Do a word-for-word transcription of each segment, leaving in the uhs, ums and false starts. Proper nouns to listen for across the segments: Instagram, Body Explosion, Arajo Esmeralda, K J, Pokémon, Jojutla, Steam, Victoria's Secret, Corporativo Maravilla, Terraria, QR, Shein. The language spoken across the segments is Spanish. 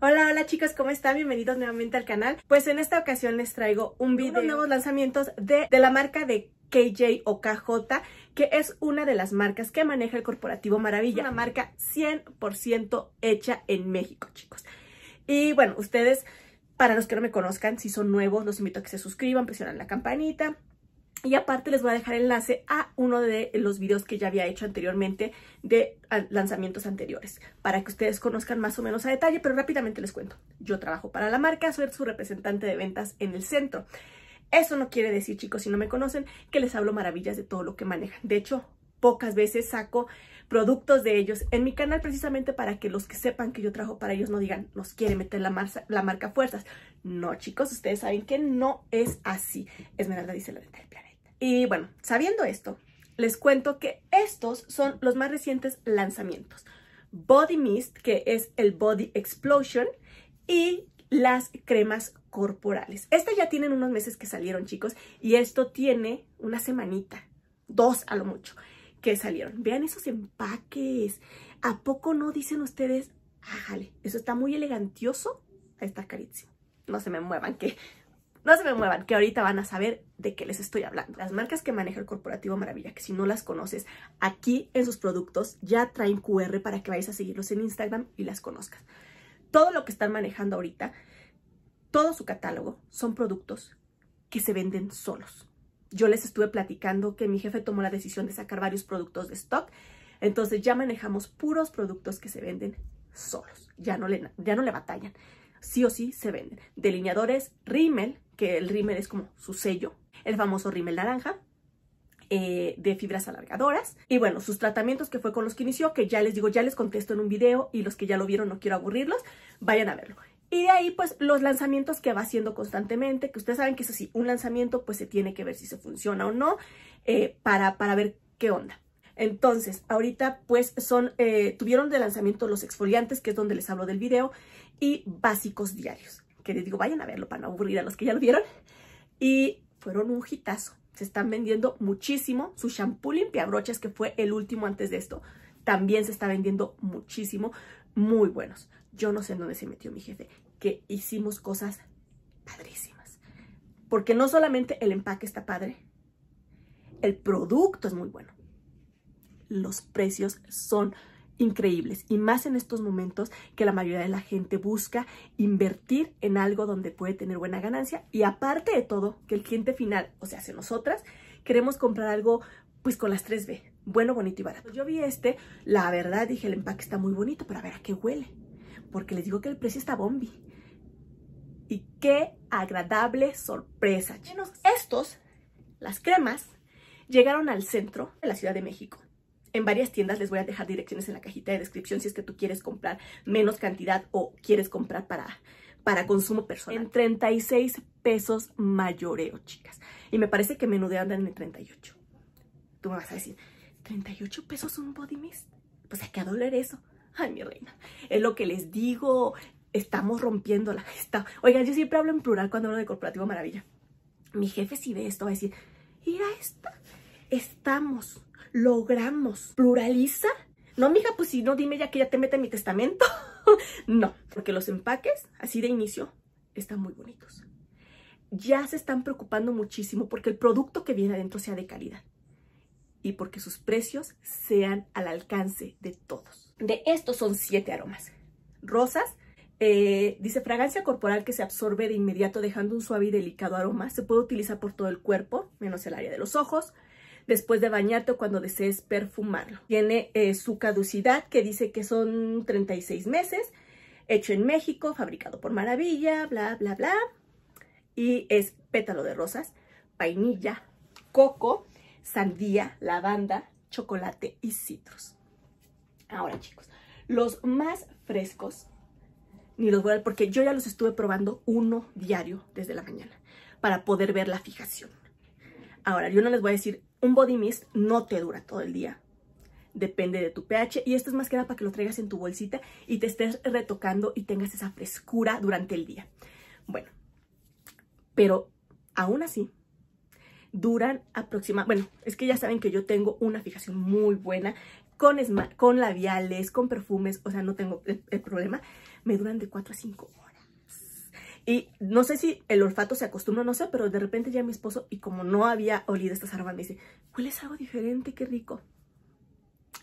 Hola, hola chicos, ¿cómo están? Bienvenidos nuevamente al canal. Pues en esta ocasión les traigo un video de nuevos lanzamientos de, de la marca de K J o K J, que es una de las marcas que maneja el Corporativo Maravilla. Una marca cien por ciento hecha en México, chicos. Y bueno, ustedes, para los que no me conozcan, si son nuevos, los invito a que se suscriban, presionen la campanita. Y aparte les voy a dejar enlace a uno de los videos que ya había hecho anteriormente de lanzamientos anteriores para que ustedes conozcan más o menos a detalle, pero rápidamente les cuento. Yo trabajo para la marca, soy su representante de ventas en el centro. Eso no quiere decir, chicos, si no me conocen, que les hablo maravillas de todo lo que manejan. De hecho, pocas veces saco productos de ellos en mi canal precisamente para que los que sepan que yo trabajo para ellos no digan, nos quiere meter la, marza, la marca fuerzas. No, chicos, ustedes saben que no es así. Esmeralda dice la venta del planeta. Y bueno, sabiendo esto, les cuento que estos son los más recientes lanzamientos. Body Mist, que es el Body Explosion, y las cremas corporales. Estas ya tienen unos meses que salieron, chicos, y esto tiene una semanita, dos a lo mucho, que salieron. Vean esos empaques. ¿A poco no dicen ustedes? ¡Ájale! Eso está muy elegantioso. Ahí está carísimo. No se me muevan, que... No se me muevan, que ahorita van a saber de qué les estoy hablando. Las marcas que maneja el Corporativo Maravilla, que si no las conoces, aquí en sus productos ya traen Q R para que vayas a seguirlos en Instagram y las conozcas. Todo lo que están manejando ahorita, todo su catálogo, son productos que se venden solos. Yo les estuve platicando que mi jefe tomó la decisión de sacar varios productos de stock, entonces ya manejamos puros productos que se venden solos. Ya no le, ya no le batallan. Sí o sí se venden. Delineadores, rímel, que el rímel es como su sello, el famoso rímel naranja, eh, de fibras alargadoras. Y bueno, sus tratamientos, que fue con los que inició, que ya les digo, ya les contesto en un video, y los que ya lo vieron no quiero aburrirlos, vayan a verlo. Y de ahí pues los lanzamientos que va haciendo constantemente, que ustedes saben que eso sí, un lanzamiento pues se tiene que ver si se funciona o no, eh, para, para ver qué onda. Entonces, ahorita pues son, eh, tuvieron de lanzamiento los exfoliantes, que es donde les hablo del video, y básicos diarios, que les digo, vayan a verlo para no aburrir a los que ya lo vieron. Y fueron un hitazo. Se están vendiendo muchísimo. Su shampoo limpiabrochas, que fue el último antes de esto, también se está vendiendo muchísimo. Muy buenos. Yo no sé en dónde se metió mi jefe, que hicimos cosas padrísimas. Porque no solamente el empaque está padre, el producto es muy bueno. Los precios son increíbles, y más en estos momentos que la mayoría de la gente busca invertir en algo donde puede tener buena ganancia, y aparte de todo que el cliente final, o sea, si nosotras queremos comprar algo pues con las tres B, bueno, bonito y barato. Yo vi este, la verdad dije, el empaque está muy bonito, pero a ver a qué huele, porque les digo que el precio está bombi. Y qué agradable sorpresa, chicos. Estos, las cremas, llegaron al centro de la Ciudad de México. En varias tiendas, les voy a dejar direcciones en la cajita de descripción si es que tú quieres comprar menos cantidad o quieres comprar para, para consumo personal. En treinta y seis pesos mayoreo, chicas. Y me parece que menudean andan en treinta y ocho. Tú me vas a decir, ¿treinta y ocho pesos un body mist? Pues ¿a qué dólar eso? Ay, mi reina. Es lo que les digo, estamos rompiendo la... Está... Oigan, yo siempre hablo en plural cuando hablo de Corporativo Maravilla. Mi jefe, si ve esto, va a decir, mira esta, estamos... logramos. ¿Pluraliza? No, mija, pues si no, dime ya que ya te mete en mi testamento. No, porque los empaques, así de inicio, están muy bonitos. Ya se están preocupando muchísimo porque el producto que viene adentro sea de calidad y porque sus precios sean al alcance de todos. De estos son siete aromas. Rosas, eh, dice fragancia corporal que se absorbe de inmediato dejando un suave y delicado aroma. Se puede utilizar por todo el cuerpo, menos el área de los ojos. Después de bañarte o cuando desees perfumarlo. Tiene eh, su caducidad, que dice que son treinta y seis meses, hecho en México, fabricado por Maravilla, bla, bla, bla. Y es pétalo de rosas, vainilla, coco, sandía, lavanda, chocolate y citros. Ahora, chicos, los más frescos, ni los voy a ver porque yo ya los estuve probando uno diario desde la mañana para poder ver la fijación. Ahora, yo no les voy a decir, un body mist no te dura todo el día. Depende de tu pH. Y esto es más que nada para que lo traigas en tu bolsita y te estés retocando y tengas esa frescura durante el día. Bueno, pero aún así, duran aproximadamente... Bueno, es que ya saben que yo tengo una fijación muy buena con, esma con labiales, con perfumes, o sea, no tengo el, el problema. Me duran de cuatro a cinco horas. Y no sé si el olfato se acostumbra, no sé, pero de repente ya mi esposo, y como no había olido esta zarabanda, me dice, hueles algo diferente, qué rico.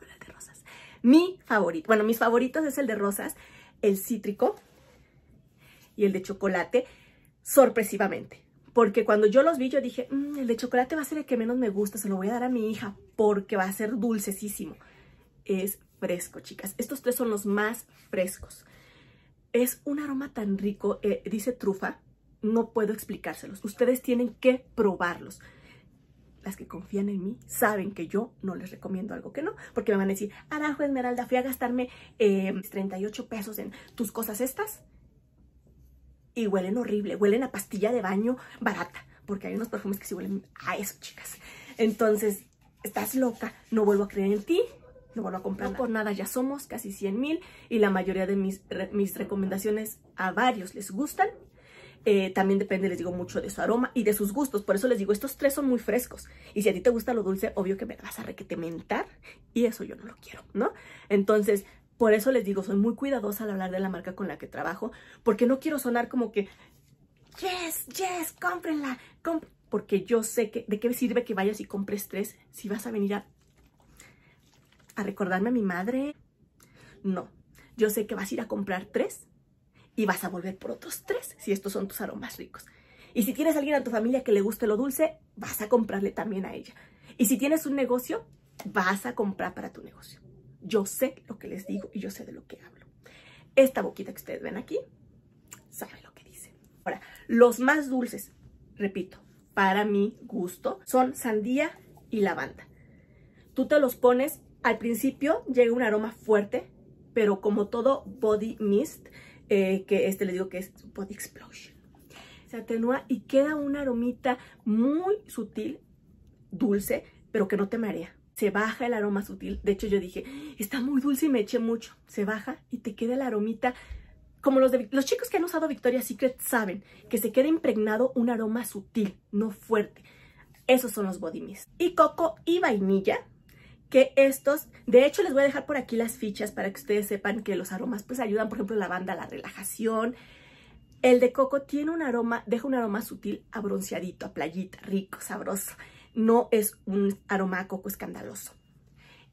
Huele de rosas. Mi favorito, bueno, mis favoritos es el de rosas, el cítrico y el de chocolate, sorpresivamente. Porque cuando yo los vi, yo dije, mmm, el de chocolate va a ser el que menos me gusta, se lo voy a dar a mi hija porque va a ser dulcesísimo. Es fresco, chicas. Estos tres son los más frescos. Es un aroma tan rico, eh, dice trufa, no puedo explicárselos. Ustedes tienen que probarlos. Las que confían en mí saben que yo no les recomiendo algo que no, porque me van a decir, Arajo Esmeralda, fui a gastarme eh, treinta y ocho pesos en tus cosas estas. Y huelen horrible, huelen a pastilla de baño barata, porque hay unos perfumes que sí huelen a eso, chicas. Entonces, estás loca, no vuelvo a creer en ti, no vuelvo a comprar. No por nada ya somos casi cien mil y la mayoría de mis, re, mis recomendaciones a varios les gustan. Eh, también depende, les digo, mucho de su aroma y de sus gustos. Por eso les digo, estos tres son muy frescos. Y si a ti te gusta lo dulce, obvio que me vas a requetementar y eso yo no lo quiero, ¿no? Entonces... por eso les digo, soy muy cuidadosa al hablar de la marca con la que trabajo, porque no quiero sonar como que, yes, yes, cómprenla, comp porque yo sé que de qué sirve que vayas y compres tres si vas a venir a, a recordarme a mi madre. No, yo sé que vas a ir a comprar tres y vas a volver por otros tres si estos son tus aromas ricos. Y si tienes a alguien a tu familia que le guste lo dulce, vas a comprarle también a ella. Y si tienes un negocio, vas a comprar para tu negocio. Yo sé lo que les digo y yo sé de lo que hablo. Esta boquita que ustedes ven aquí, sabe lo que dice. Ahora, los más dulces, repito, para mi gusto, son sandía y lavanda. Tú te los pones, al principio llega un aroma fuerte, pero como todo body mist, eh, que este les digo que es Body Explosion, se atenúa y queda una aromita muy sutil, dulce, pero que no te marea. Se baja el aroma sutil. De hecho, yo dije, está muy dulce y me eché mucho. Se baja y te queda la aromita. Como los, de, los chicos que han usado Victoria's Secret saben que se queda impregnado un aroma sutil, no fuerte. Esos son los body mist. Y coco y vainilla, que estos... de hecho, les voy a dejar por aquí las fichas para que ustedes sepan que los aromas pues ayudan, por ejemplo, la lavanda, la relajación. El de coco tiene un aroma, deja un aroma sutil a bronceadito, a playita, rico, sabroso. No es un aroma a coco escandaloso.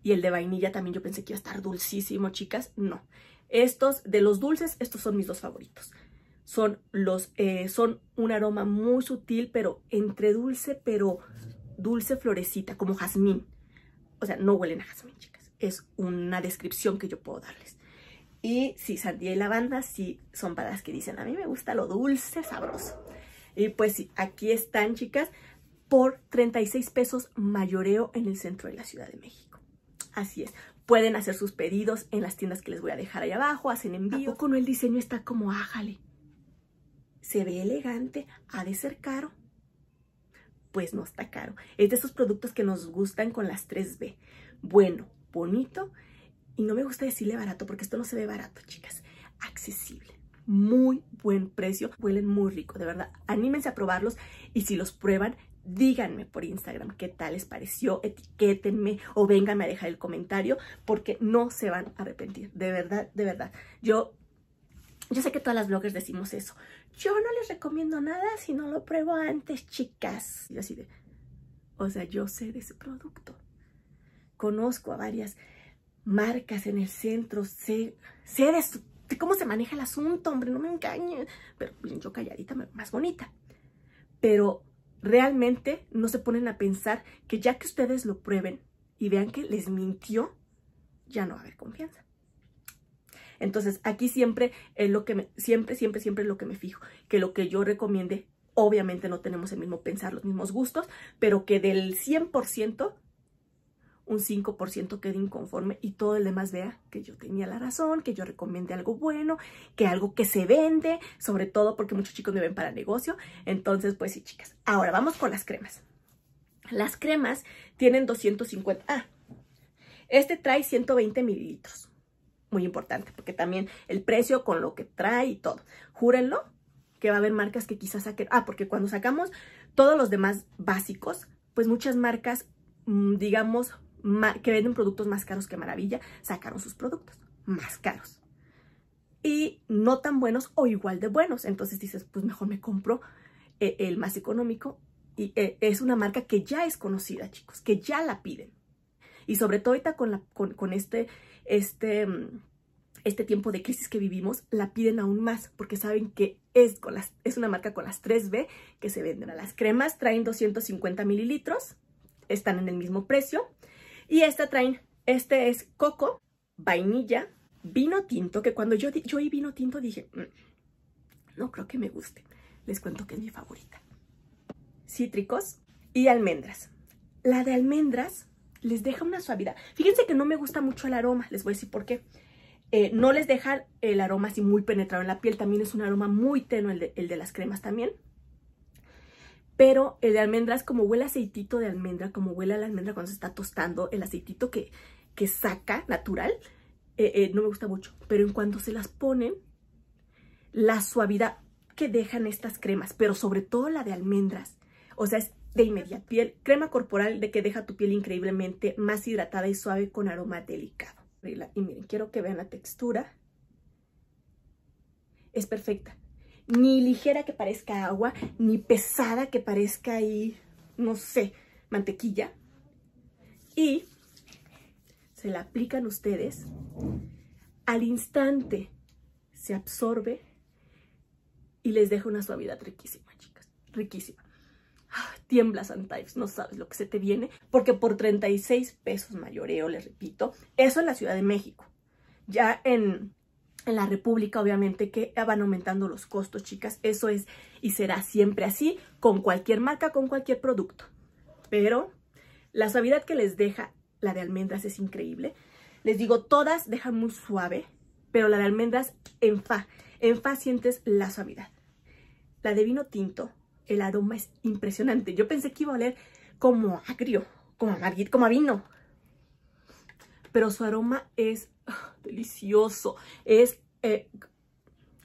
Y el de vainilla también yo pensé que iba a estar dulcísimo, chicas. No. Estos, de los dulces, estos son mis dos favoritos. Son, los, eh, son un aroma muy sutil, pero entre dulce, pero dulce florecita, como jazmín. O sea, no huelen a jazmín, chicas. Es una descripción que yo puedo darles. Y sí, sandía y lavanda sí son para las que dicen, a mí me gusta lo dulce, sabroso. Y pues sí, aquí están, chicas. Por treinta y seis pesos mayoreo en el centro de la Ciudad de México. Así es. Pueden hacer sus pedidos en las tiendas que les voy a dejar ahí abajo. Hacen envío. ¿A poco no el diseño está como ájale? Se ve elegante. ¿Ha de ser caro? Pues no está caro. Es de esos productos que nos gustan con las tres B. Bueno, bonito. Y no me gusta decirle barato porque esto no se ve barato, chicas. Accesible. Muy buen precio. Huelen muy rico, de verdad. Anímense a probarlos y si los prueban, díganme por Instagram qué tal les pareció, etiquétenme o vénganme a dejar el comentario porque no se van a arrepentir, de verdad, de verdad. Yo, yo sé que todas las bloggers decimos eso. Yo no les recomiendo nada si no lo pruebo antes, chicas. Y así de, o sea, yo sé de ese producto. Conozco a varias marcas en el centro, sé, sé de, su, de cómo se maneja el asunto, hombre, no me engañen. Pero yo calladita, más bonita. Pero... realmente no se ponen a pensar que ya que ustedes lo prueben y vean que les mintió, ya no va a haber confianza. Entonces, aquí siempre es lo que me, siempre, siempre, siempre es lo que me fijo, que lo que yo recomiende, obviamente no tenemos el mismo pensar, los mismos gustos, pero que del cien por ciento, un cinco por ciento quede inconforme y todo el demás vea que yo tenía la razón, que yo recomiende algo bueno, que algo que se vende, sobre todo porque muchos chicos me ven para negocio. Entonces, pues sí, chicas. Ahora, vamos con las cremas. Las cremas tienen doscientos cincuenta. Ah, este trae ciento veinte mililitros. Muy importante, porque también el precio con lo que trae y todo. Júrenlo que va a haber marcas que quizás saquen. Ah, porque cuando sacamos todos los demás básicos, pues muchas marcas, digamos, que venden productos más caros que Maravilla, sacaron sus productos más caros y no tan buenos o igual de buenos. Entonces dices, pues mejor me compro eh, el más económico. Y eh, es una marca que ya es conocida, chicos, que ya la piden. Y sobre todo ahorita con, la, con, con este, este, este tiempo de crisis que vivimos, la piden aún más porque saben que es, con las, es una marca con las tres B que se venden a las cremas. Traen doscientos cincuenta mililitros, están en el mismo precio. Y esta traen, este es coco, vainilla, vino tinto, que cuando yo, yo oí vino tinto dije, mm, no creo que me guste. Les cuento que es mi favorita. Cítricos y almendras. La de almendras les deja una suavidad. Fíjense que no me gusta mucho el aroma. Les voy a decir por qué. Eh, no les deja el aroma así muy penetrado en la piel. También es un aroma muy tenue el de, el de las cremas también. Pero el de almendras, como huele aceitito de almendra, como huele a la almendra cuando se está tostando, el aceitito que, que saca natural, eh, eh, no me gusta mucho. Pero en cuanto se las ponen, la suavidad que dejan estas cremas, pero sobre todo la de almendras, o sea, es de inmediato. Piel, crema corporal de que deja tu piel increíblemente más hidratada y suave con aroma delicado. Y miren, quiero que vean la textura. Es perfecta. Ni ligera que parezca agua, ni pesada que parezca ahí, no sé, mantequilla. Y se la aplican ustedes. Al instante se absorbe y les deja una suavidad riquísima, chicas. Riquísima. Tiemblas and types, no sabes lo que se te viene, porque por treinta y seis pesos mayoreo, les repito, eso en la Ciudad de México. Ya en, en la República, obviamente, que van aumentando los costos, chicas, eso es y será siempre así, con cualquier marca, con cualquier producto. Pero la suavidad que les deja la de almendras es increíble. Les digo, todas dejan muy suave, pero la de almendras en fa, en fa sientes la suavidad. La de vino tinto, el aroma es impresionante. Yo pensé que iba a oler como agrio, como amarguito, como a vino. Pero su aroma es oh, delicioso. Es eh,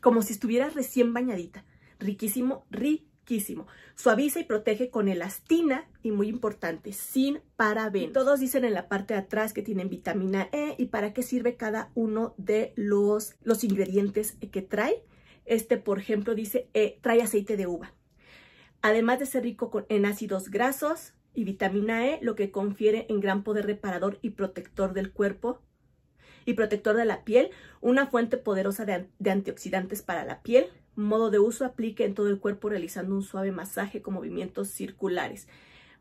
como si estuvieras recién bañadita. Riquísimo, riquísimo. Suaviza y protege con elastina y muy importante, sin parabenos. Todos dicen en la parte de atrás que tienen vitamina E y para qué sirve cada uno de los, los ingredientes que trae. Este, por ejemplo, dice eh, trae aceite de uva. Además de ser rico en ácidos grasos y vitamina E, lo que confiere en gran poder reparador y protector del cuerpo y protector de la piel, una fuente poderosa de, de antioxidantes para la piel. Modo de uso: aplique en todo el cuerpo realizando un suave masaje con movimientos circulares.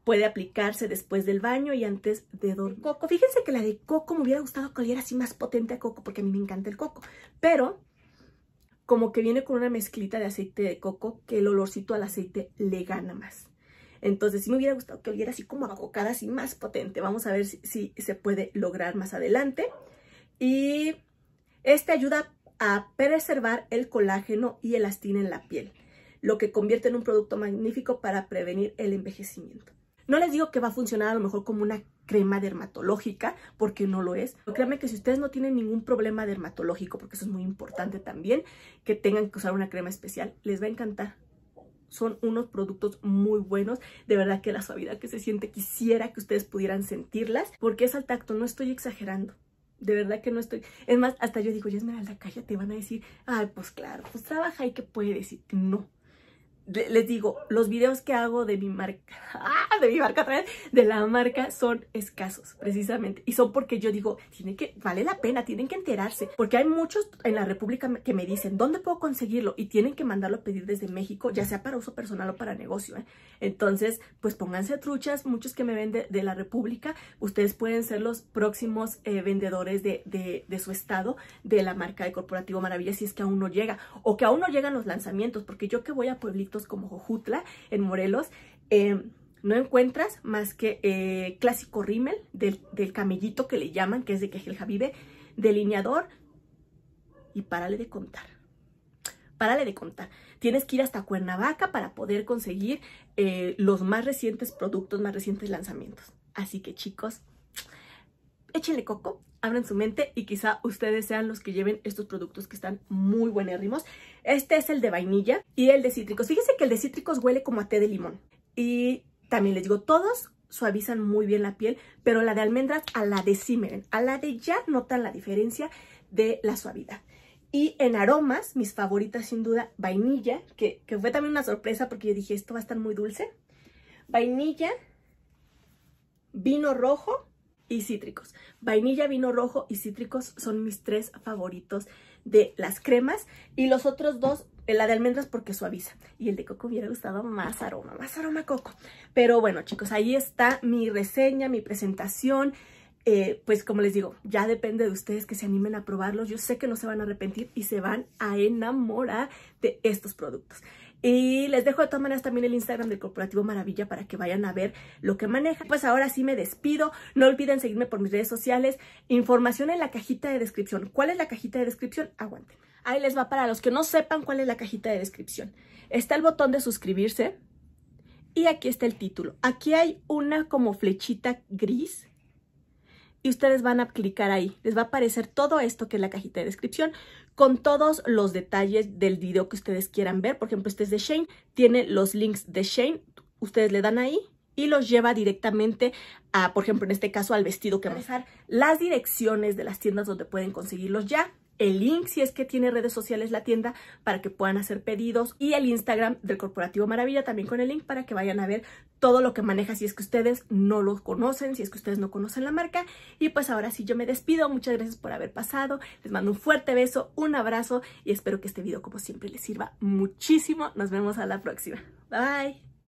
Puede aplicarse después del baño y antes de dormir. Coco. Fíjense que la de coco me hubiera gustado que oliera así más potente a coco, porque a mí me encanta el coco, pero como que viene con una mezclita de aceite de coco, que el olorcito al aceite le gana más. Entonces sí me hubiera gustado que oliera así como a cocada, así más potente. Vamos a ver si, si se puede lograr más adelante. Y este ayuda a preservar el colágeno y elastina en la piel, lo que convierte en un producto magnífico para prevenir el envejecimiento. No les digo que va a funcionar a lo mejor como una crema dermatológica, porque no lo es. Pero créanme que si ustedes no tienen ningún problema dermatológico, porque eso es muy importante también, que tengan que usar una crema especial, les va a encantar. Son unos productos muy buenos. De verdad que la suavidad que se siente, quisiera que ustedes pudieran sentirlas, porque es al tacto, no estoy exagerando. De verdad que no estoy. Es más, hasta yo digo, ya Esmeralda, cállate, van a decir, ay, pues claro, pues trabaja y que puede decir, no. Les digo, los videos que hago de mi marca, ¡ah! de mi marca otra vez, de la marca, son escasos, precisamente. Y son porque yo digo, tiene que, vale la pena, tienen que enterarse. Porque hay muchos en la República que me dicen, ¿dónde puedo conseguirlo? Y tienen que mandarlo a pedir desde México, ya sea para uso personal o para negocio, ¿eh? Entonces, pues pónganse truchas. Muchos que me ven de, de la República, ustedes pueden ser los próximos eh, vendedores de, de, de su estado, de la marca de Corporativo Maravilla, si es que aún no llega. O que aún no llegan los lanzamientos, porque yo que voy a pueblitos como Jojutla, en Morelos, eh, no encuentras más que eh, clásico rímel del, del camellito que le llaman, que es de Quejelja Vive, delineador, y párale de contar, párale de contar. Tienes que ir hasta Cuernavaca para poder conseguir eh, los más recientes productos, más recientes lanzamientos. Así que, chicos, échenle coco, abran su mente y quizá ustedes sean los que lleven estos productos que están muy buenérrimos. Este es el de vainilla y el de cítricos. Fíjense que el de cítricos huele como a té de limón. Y también les digo, todos suavizan muy bien la piel, pero la de almendras a la de sí, miren, a la de ya notan la diferencia de la suavidad. Y en aromas, mis favoritas sin duda, vainilla, que, que fue también una sorpresa porque yo dije, esto va a estar muy dulce. Vainilla, vino rojo y cítricos. Vainilla, vino rojo y cítricos son mis tres favoritos de las cremas. Y los otros dos, la de almendras porque suaviza. Y el de coco hubiera gustado más aroma, más aroma a coco. Pero bueno, chicos, ahí está mi reseña, mi presentación. Eh, pues como les digo, ya depende de ustedes que se animen a probarlos. Yo sé que no se van a arrepentir y se van a enamorar de estos productos. Y les dejo de todas maneras también el Instagram del Corporativo Maravilla para que vayan a ver lo que maneja. Pues ahora sí me despido. No olviden seguirme por mis redes sociales. Información en la cajita de descripción. ¿Cuál es la cajita de descripción? Aguanten. Ahí les va para los que no sepan cuál es la cajita de descripción. Está el botón de suscribirse y aquí está el título. Aquí hay una como flechita gris. Y ustedes van a clicar ahí. Les va a aparecer todo esto que es la cajita de descripción con todos los detalles del video que ustedes quieran ver. Por ejemplo, este es de Shein. Tiene los links de Shein. Ustedes le dan ahí y los lleva directamente a, por ejemplo, en este caso al vestido que va a dejar. Las direcciones de las tiendas donde pueden conseguirlos ya. El link, si es que tiene redes sociales la tienda, para que puedan hacer pedidos. Y el Instagram del Corporativo Maravilla también con el link para que vayan a ver todo lo que maneja si es que ustedes no los conocen, si es que ustedes no conocen la marca. Y pues ahora sí yo me despido. Muchas gracias por haber pasado. Les mando un fuerte beso, un abrazo y espero que este video como siempre les sirva muchísimo. Nos vemos a la próxima. Bye.